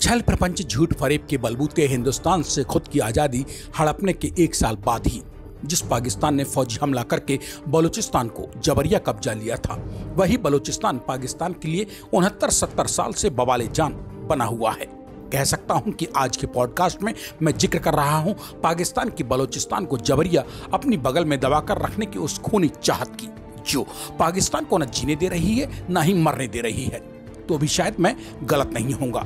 छल प्रपंच झूठ फरेब के बलबूते हिंदुस्तान से खुद की आज़ादी हड़पने के एक साल बाद ही जिस पाकिस्तान ने फौजी हमला करके बलूचिस्तान को जबरिया कब्जा लिया था, वही बलूचिस्तान पाकिस्तान के लिए 69-70 साल से बवाले जान बना हुआ है। कह सकता हूं कि आज के पॉडकास्ट में मैं जिक्र कर रहा हूं पाकिस्तान की बलूचिस्तान को जबरिया अपनी बगल में दबाकर रखने की उस खूनी चाहत की, जो पाकिस्तान को न जीने दे रही है न ही मरने दे रही है। तो भी शायद मैं गलत नहीं होऊंगा।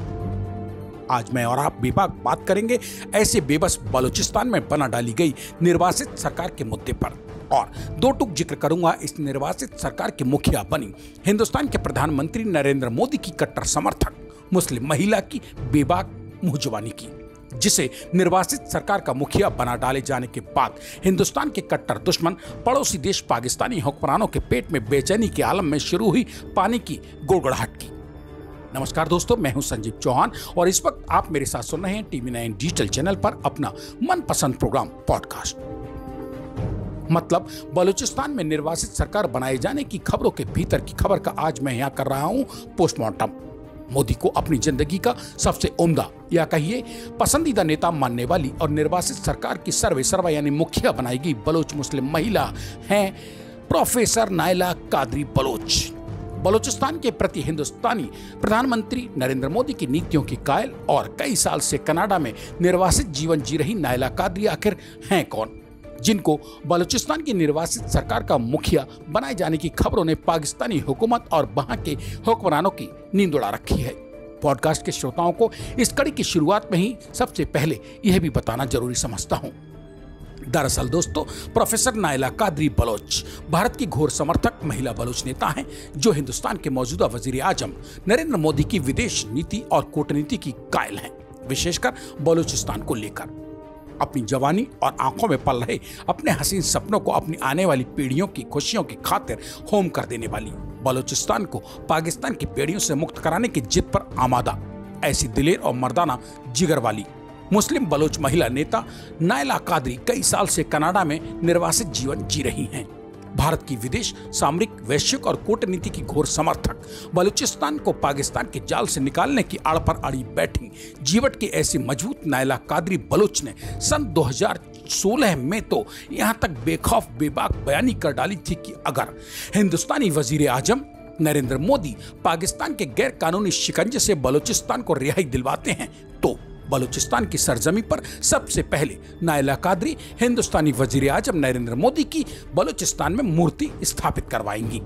आज मैं और आप बेबाक बात करेंगे ऐसे बेबस बलूचिस्तान में बना डाली गई निर्वासित सरकार के मुद्दे पर, और दो टूक जिक्र करूंगा इस निर्वासित सरकार के मुखिया बनी हिंदुस्तान के प्रधानमंत्री नरेंद्र मोदी की कट्टर समर्थक मुस्लिम महिला की बेबाक मुंहजबानी की, जिसे निर्वासित सरकार का मुखिया बना डाले जाने के बाद हिंदुस्तान के कट्टर दुश्मन पड़ोसी देश पाकिस्तानी हुक्मरानों के पेट में बेचैनी के आलम में शुरू हुई पानी की गोड़गड़ाहट की। नमस्कार दोस्तों, मैं हूं संजीव चौहान और इस वक्त आप मेरे साथ सुन रहे हैं TV9 डिजिटल चैनल पर अपना मनपसंद प्रोग्राम पॉडकास्ट। मतलब बलूचिस्तान में निर्वासित सरकार बनाए जाने की खबरों के भीतर की खबर का आज मैं यहां कर रहा हूं पोस्टमार्टम। मोदी को अपनी जिंदगी का सबसे उम्दा या कहिए पसंदीदा नेता मानने वाली और निर्वासित सरकार की सर्वे सर्वा यानी मुखिया बनाई गई बलोच मुस्लिम महिला हैं प्रोफेसर नायला कादरी बलोच। बलूचिस्तान के प्रति हिंदुस्तानी प्रधानमंत्री नरेंद्र मोदी की नीतियों की कायल और कई साल से कनाडा में निर्वासित जीवन जी रही नायला कादरी आखिर हैं कौन, जिनको बलूचिस्तान की निर्वासित सरकार का मुखिया बनाए जाने की खबरों ने पाकिस्तानी हुकूमत और वहां के हुक्मरानों की नींद उड़ा रखी है। पॉडकास्ट के श्रोताओं को इस कड़ी की शुरुआत में ही सबसे पहले यह भी बताना जरूरी समझता हूँ। दरअसल दोस्तों, प्रोफेसर नायला कादरी बलोच भारत की घोर समर्थक महिला बलोच नेता हैं, जो हिंदुस्तान के मौजूदा वजीर आजम नरेंद्र मोदी की विदेश नीति और कूटनीति की कायल हैं, विशेषकर बलूचिस्तान को लेकर। अपनी जवानी और आंखों में पल रहे अपने हसीन सपनों को अपनी आने वाली पीढ़ियों की खुशियों की खातिर होम कर देने वाली बलूचिस्तान को पाकिस्तान की बेड़ियों से मुक्त कराने की जिद पर आमादा ऐसी दिलेर और मर्दाना जिगर वाली मुस्लिम बलोच महिला नेता नायला कादरी कई साल से कनाडा में निर्वासित जीवन जी रही हैं। भारत की विदेश, सामरिक, वैश्विक और कूटनीति की घोर समर्थक बलूचिस्तान को पाकिस्तान के जाल से निकालने की आड़ पर अड़ी बैठी जीवट की ऐसी मजबूत नायला कादरी बलोच ने सन 2016 में तो यहाँ तक बेखौफ बेबाक बयानी कर डाली थी कि अगर हिंदुस्तानी वजीर आजम नरेंद्र मोदी पाकिस्तान के गैर कानूनी शिकंजे से बलूचिस्तान को रिहाई दिलवाते हैं तो बलूचिस्तान की सरजमी पर सबसे पहले नायला कादरी हिंदुस्तानी वजीर आजम नरेंद्र मोदी की बलूचिस्तान में मूर्ति स्थापित करवाएंगी।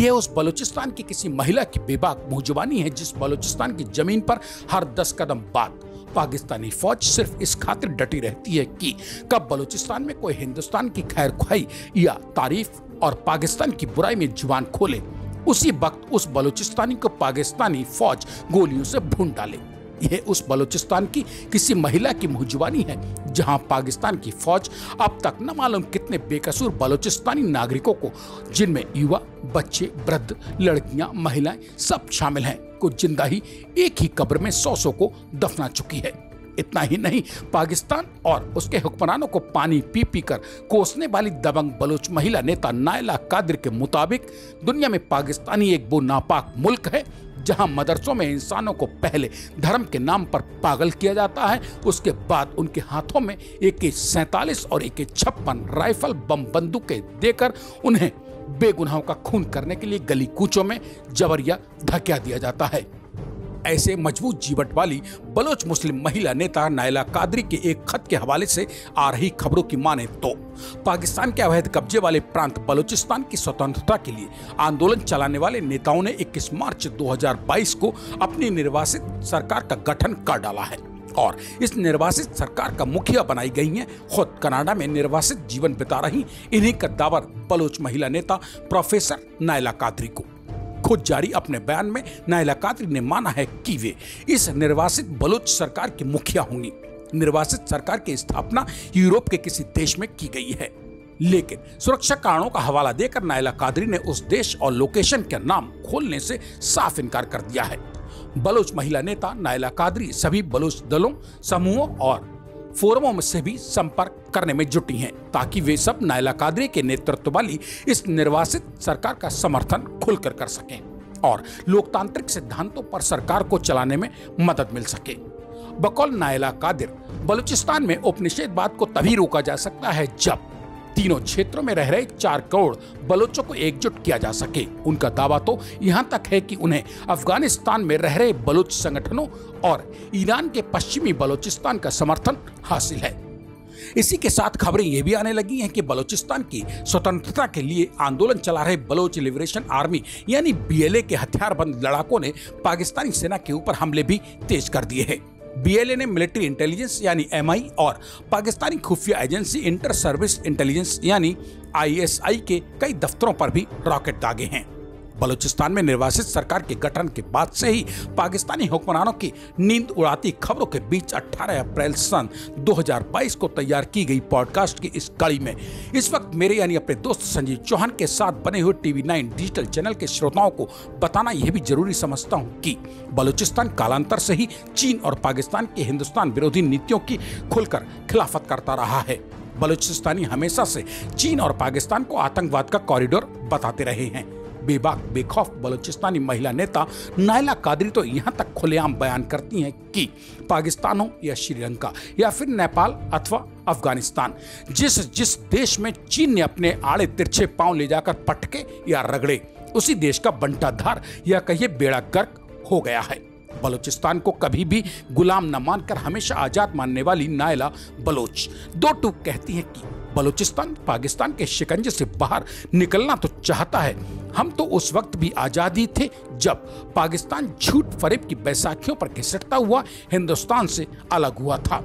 यह उस बलूचिस्तान की किसी महिला की बेबाक मुंहजुबानी है जिस बलूचिस्तान की जमीन पर हर 10 कदम बाद पाकिस्तानी फौज सिर्फ इस खातिर डटी रहती है कि कब बलूचिस्तान में कोई हिंदुस्तान की खैर ख्वाही या तारीफ और पाकिस्तान की बुराई में जुबान खोले, उसी वक्त उस बलूचिस्तानी को पाकिस्तानी फौज गोलियों से भून डाले। यह उस बलूचिस्तान की किसी महिला की मुंहजुबानी है जहां पाकिस्तान की फौज अब तक न मालूम कितने बेकसूर बलूचिस्तानी नागरिकों को, जिनमें युवा, बच्चे, वृद्ध, लड़कियां, महिलाएं सब शामिल हैं, को जिंदा ही एक ही कब्र में सौ को दफना चुकी है। इतना ही नहीं, पाकिस्तान और उसके हुक्मरानों को पानी पी पी कर कोसने वाली दबंग बलोच महिला नेता नायला कादरी के मुताबिक दुनिया में पाकिस्तानी एक वो नापाक मुल्क है जहां मदरसों में इंसानों को पहले धर्म के नाम पर पागल किया जाता है, उसके बाद उनके हाथों में AK-47 और AK-56 राइफल बम बंदूकें देकर उन्हें बेगुनाहों का खून करने के लिए गली कूचों में जबरिया धकेल दिया जाता है। ऐसे मजबूत जीवट वाली बलोच मुस्लिम महिला नेता नायला कादरी के एक खत के हवाले से आ रही खबरों की माने तो पाकिस्तान के अवैध कब्जे वाले प्रांत बलूचिस्तान की स्वतंत्रता के लिए आंदोलन चलाने वाले नेताओं ने 21 मार्च 2022 को अपनी निर्वासित सरकार का गठन कर डाला है और इस निर्वासित सरकार का मुखिया बनाई गई हैं खुद कनाडा में निर्वासित जीवन बिता रही इन्हीं कद्दावर बलोच महिला नेता प्रोफेसर नायला कादरी को। खुद जारी अपने बयान में नायला कादरी ने माना है कि वे इस निर्वासित बलोच सरकार की मुखिया होंगी। निर्वासित सरकार की स्थापना यूरोप के किसी देश में की गई है, लेकिन सुरक्षा कारणों का हवाला देकर नायला कादरी ने उस देश और लोकेशन का नाम खोलने से साफ इनकार कर दिया है। बलोच महिला नेता नायला कादरी सभी बलोच दलों, समूहों और फोरमों में से भी संपर्क करने में जुटी हैं ताकि वे सब नायला कादरी के नेतृत्व वाली इस निर्वासित सरकार का समर्थन खुलकर कर सकें। और लोकतांत्रिक सिद्धांतों पर सरकार को चलाने में मदद मिल सके। बकौल नायला कादरी, बलूचिस्तान में उपनिषेधवाद को तभी रोका जा सकता है जब तीनों क्षेत्रों में रह रहे 4 करोड़ बलोचों को एकजुट किया जा सके। उनका दावा तो यहां तक है कि उन्हें अफगानिस्तान में रह रहे बलोच संगठनों और ईरान के पश्चिमी बलूचिस्तान का समर्थन हासिल है। इसी के साथ खबरें यह भी आने लगी हैं कि बलूचिस्तान की स्वतंत्रता के लिए आंदोलन चला रहे बलूच लिबरेशन आर्मी यानी BLA के हथियारबंद लड़ाकों ने पाकिस्तानी सेना के ऊपर हमले भी तेज कर दिए हैं। BLA ने मिलिट्री इंटेलिजेंस यानी MI और पाकिस्तानी खुफिया एजेंसी इंटर सर्विस इंटेलिजेंस यानी ISI के कई दफ्तरों पर भी रॉकेट दागे हैं। बलूचिस्तान में निर्वासित सरकार के गठन के बाद से ही पाकिस्तानी हुक्मरानों की नींद उड़ाती खबरों के बीच 18 अप्रैल सन 2022 को तैयार की गई पॉडकास्ट की इस कड़ी में इस वक्त मेरे यानी अपने दोस्त संजीव चौहान के साथ बने हुए TV9 डिजिटल चैनल के श्रोताओं को बताना यह भी जरूरी समझता हूँ कि बलूचिस्तान कालांतर से ही चीन और पाकिस्तान की हिंदुस्तान विरोधी नीतियों की खुलकर खिलाफत करता रहा है। बलूचिस्तानी हमेशा से चीन और पाकिस्तान को आतंकवाद का कॉरिडोर बताते रहे हैं। बेबाक बेखौफ बलूचिस्तानी महिला नेता नायला कादरी तो यहाँ तक खुलेआम बयान करती हैं कि पाकिस्तान हो या श्रीलंका या फिर नेपाल अथवा अफगानिस्तान, जिस देश में चीन ने अपने आड़े तिरछे पांव ले जाकर पटके या रगड़े, उसी देश का बंटाधार या कहिए बेड़ा गर्क हो गया है। बलूचिस्तान को कभी भी गुलाम न मानकर हमेशा आजाद मानने वाली नायला बलोच दो टूक कहती है कि बलूचिस्तान पाकिस्तान के शिकंजे से बाहर निकलना तो चाहता है, हम तो उस वक्त भी आज़ादी थे जब पाकिस्तान झूठ फरेब की बैसाखियों पर घिसटता हुआ हिंदुस्तान से अलग हुआ था।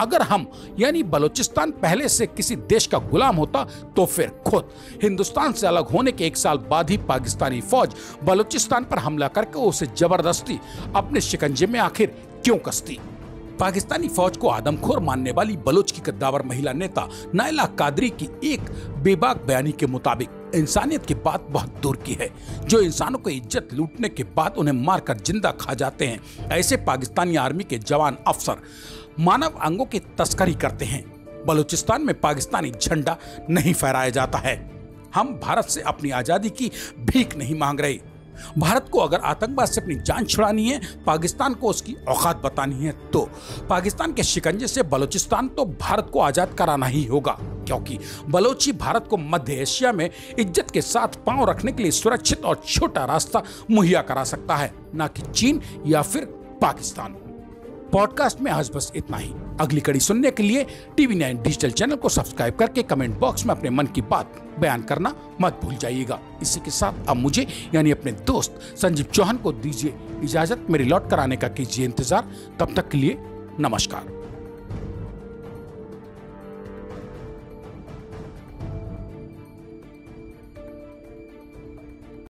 अगर हम यानी बलूचिस्तान पहले से किसी देश का गुलाम होता तो फिर खुद हिंदुस्तान से अलग होने के 1 साल बाद ही पाकिस्तानी फौज बलूचिस्तान पर हमला करके उसे जबरदस्ती अपने शिकंजे में आखिर क्यों कसती। पाकिस्तानी फौज को आदमखोर मानने वाली बलोच की कद्दावर महिला नेता नायला कादरी की एक बेबाक बयानी के मुताबिक इंसानियत की बात बहुत दूर की है। जो इंसानों को इज्जत लूटने के बाद उन्हें मारकर जिंदा खा जाते हैं, ऐसे पाकिस्तानी आर्मी के जवान अफसर मानव अंगों की तस्करी करते हैं। बलूचिस्तान में पाकिस्तानी झंडा नहीं फहराया जाता है। हम भारत से अपनी आज़ादी की भीख नहीं मांग रहे। भारत को अगर आतंकवाद से अपनी जान छुड़ानी है, पाकिस्तान को उसकी औकात बतानी है, तो पाकिस्तान के शिकंजे से बलूचिस्तान तो भारत को आज़ाद कराना ही होगा, क्योंकि बलोची भारत को मध्य एशिया में इज्जत के साथ पांव रखने के लिए सुरक्षित और छोटा रास्ता मुहैया करा सकता है, ना कि चीन या फिर पाकिस्तान। पॉडकास्ट में आज बस इतना ही। अगली कड़ी सुनने के लिए TV9 डिजिटल चैनल को सब्सक्राइब करके कमेंट बॉक्स में अपने मन की बात बयान करना मत भूल जाइएगा। इसी के साथ अब मुझे यानी अपने दोस्त संजीव चौहान को दीजिए इजाजत। मेरी लौट कर आने का कीजिए इंतजार। तब तक के लिए नमस्कार।